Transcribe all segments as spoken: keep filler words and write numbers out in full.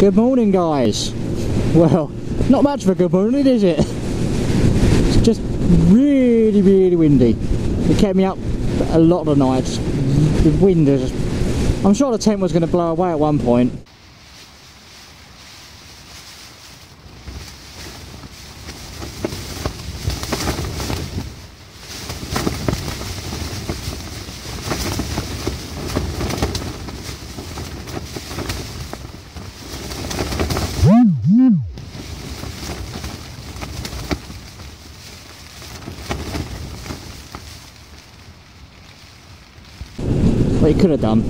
Good morning, guys. Well, not much of a good morning, is it? It's just really, really windy. It kept me up a lot of nights. The wind is... I'm sure the tent was going to blow away at one point. What it could have done.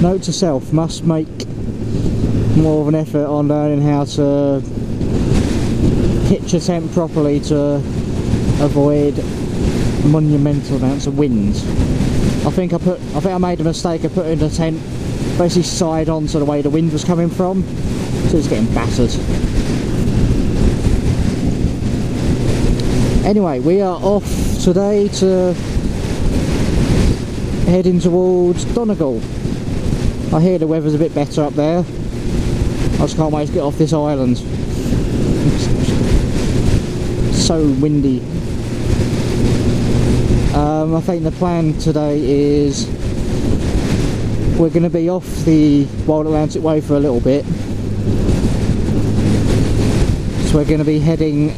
Note to self, must make more of an effort on learning how to pitch a tent properly to avoid monumental amounts of wind. I think I put, I think I made a mistake of putting the tent basically side on to the way the wind was coming from, so it's getting battered. Anyway, we are off today to heading towards Donegal. I hear the weather's a bit better up there. I just can't wait to get off this island. It's so windy. Um, I think the plan today is we're going to be off the Wild Atlantic Way for a little bit. So we're going to be heading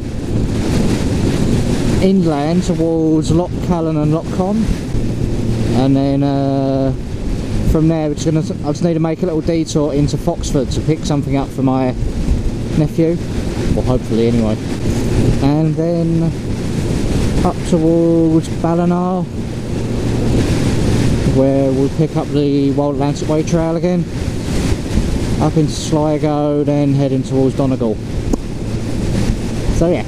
inland towards Lough Cullin and Lough Conn. And then uh, from there, we're just gonna, I just need to make a little detour into Foxford to pick something up for my nephew, or hopefully anyway. And then up towards Ballinar, where we'll pick up the Wild Atlantic Way trail again. Up into Sligo, then heading towards Donegal. So yeah,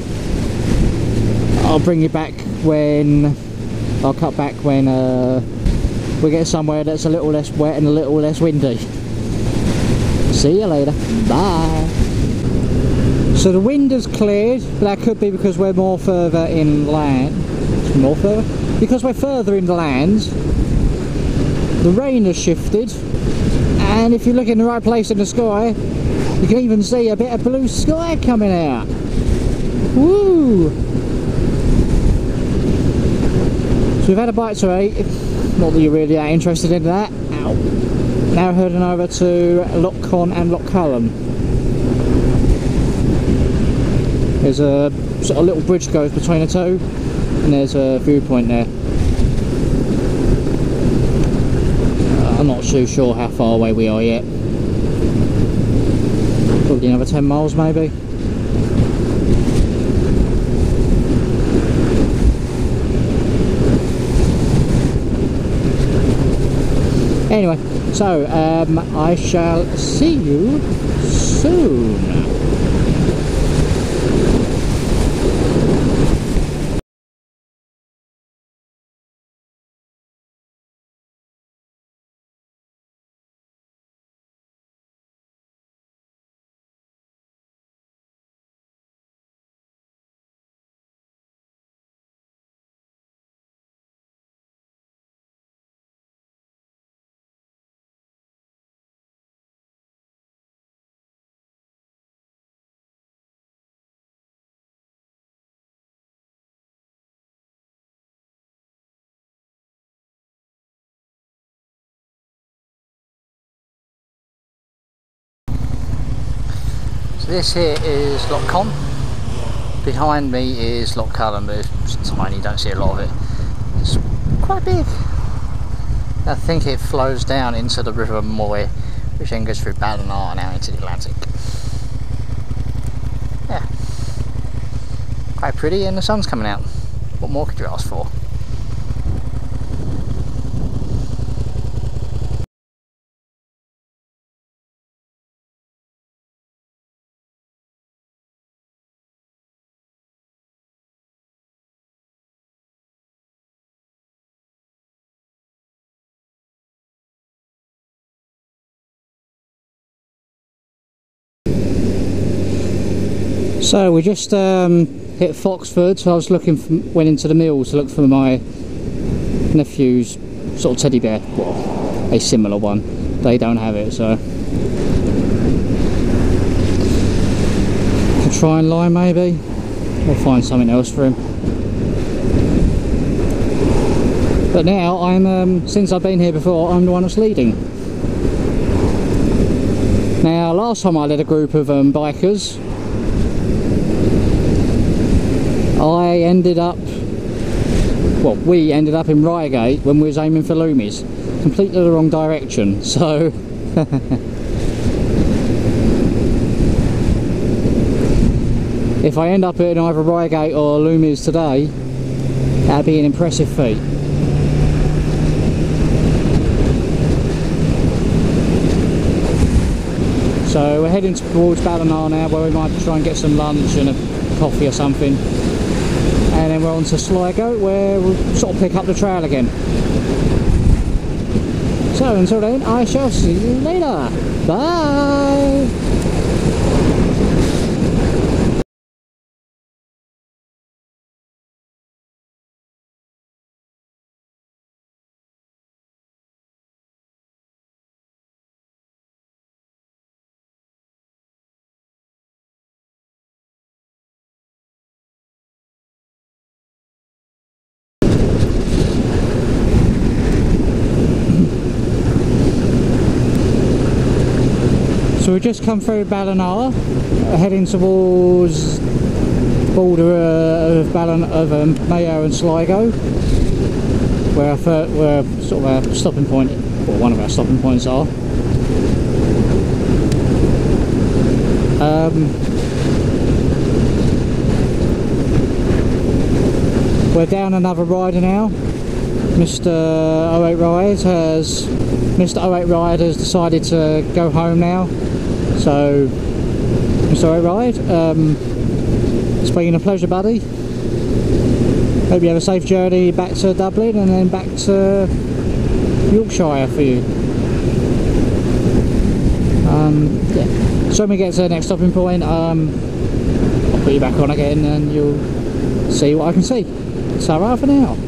I'll bring you back when, I'll cut back when uh, we get somewhere that's a little less wet and a little less windy. See you later. Bye. So the wind has cleared, but that could be because we're more further inland. More further? Because we're further inland. The rain has shifted, and if you look in the right place in the sky, you can even see a bit of blue sky coming out. Woo! So we've had a bite to eat. Not that you're really that interested in that. Ow. Now heading over to Lough Conn and Lough Cullin. There's a sort of little bridge goes between the two, and there's a viewpoint there. Uh, I'm not too sure how far away we are yet. Probably another ten miles maybe. Anyway, so um, I shall see you soon. This here is Lough Conn. Behind me is Lough Cullin, but it's tiny, don't see a lot of it. It's quite big. I think it flows down into the River Moy, which then goes through Ballinar and out into the Atlantic. Yeah. Quite pretty, and the sun's coming out. What more could you ask for? So we just um, hit Foxford. So I was looking, for, went into the mills to look for my nephew's sort of teddy bear, well, a similar one. they don't have it, so I'll try and lie maybe, or find something else for him. But now I'm, um, since I've been here before, I'm the one that's leading. Now, last time I led a group of um, bikers, I ended up, well, we ended up in Ryegate when we was aiming for Loomis. Completely the wrong direction, so... if I end up in either Ryegate or Loomis today, that'd be an impressive feat. So we're heading towards Ballinar now, where we might try and get some lunch and a coffee or something. And then we're on to Sligo, where we'll sort of pick up the trail again. So until then, I shall see you later. Bye! So we've just come through Ballinawa, heading towards the border uh, of, Ballin of um, Mayo and Sligo, where, our where sort of our stopping point, or one of our stopping points are. Um, we're down another rider now. Mister O eight Ride has Mister O eight Ride has decided to go home now. So, Mister O eight Ride, um, it's been a pleasure, buddy. Hope you have a safe journey back to Dublin and then back to Yorkshire for you. Um, yeah. So when we get to the next stopping point, um, I'll put you back on again and you'll see what I can see. So right for now.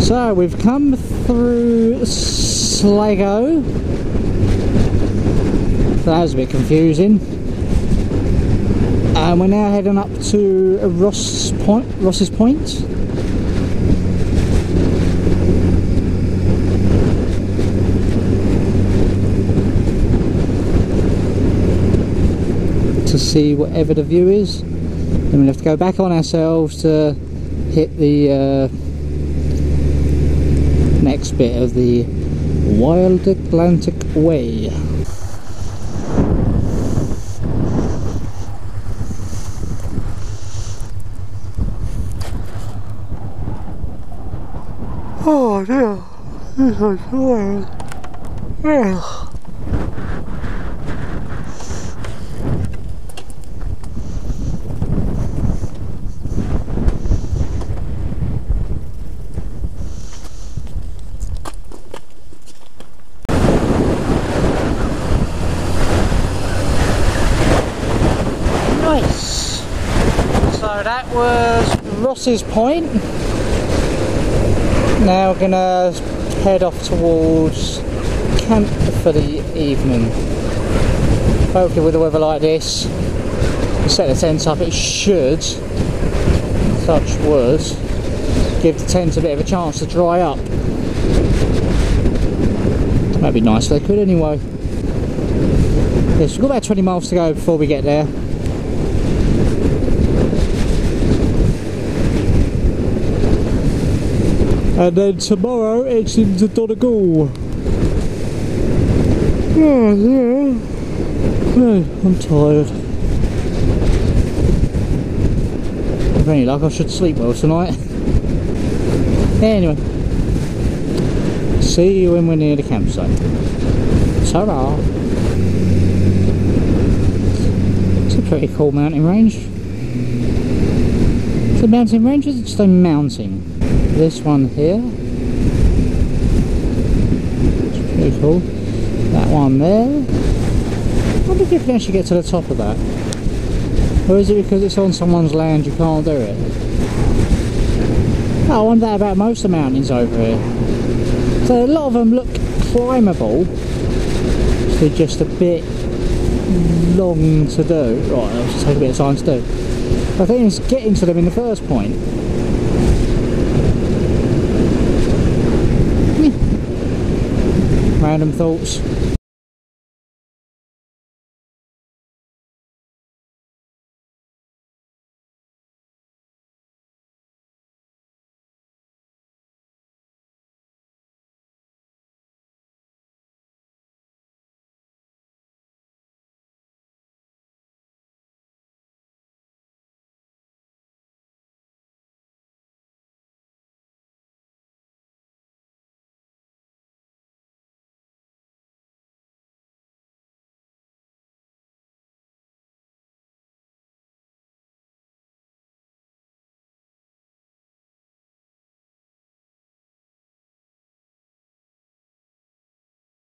So we've come through Sligo. That was a bit confusing. And we're now heading up to Rosses Point. Rosses Point. To see whatever the view is. And we'll have to go back on ourselves to hit the uh, next bit of the Wild Atlantic Way. Oh dear, this is wild. Yeah. Rosses Point. Now we're gonna head off towards camp for the evening. Hopefully with the weather like this, we set the tent up, it should, touch wood, give the tent a bit of a chance to dry up. That'd be nice if they could anyway. Yes, we've got about twenty miles to go before we get there. And then tomorrow it's into Donegal. Oh yeah. Oh, I'm tired. If any luck, I should sleep well tonight. Anyway, see you when we're near the campsite. Ta-ra! It's a pretty cool mountain range. The mountain range is just a mountain. This one here, it's pretty cool. That one there. I wonder if you can actually get to the top of that. Or is it because it's on someone's land you can't do it? I wonder that about most of the mountains over here. So a lot of them look climbable, so they're just a bit long to do. Right, that'll just take a bit of time to do. I think it's getting to them in the first point. Random thoughts.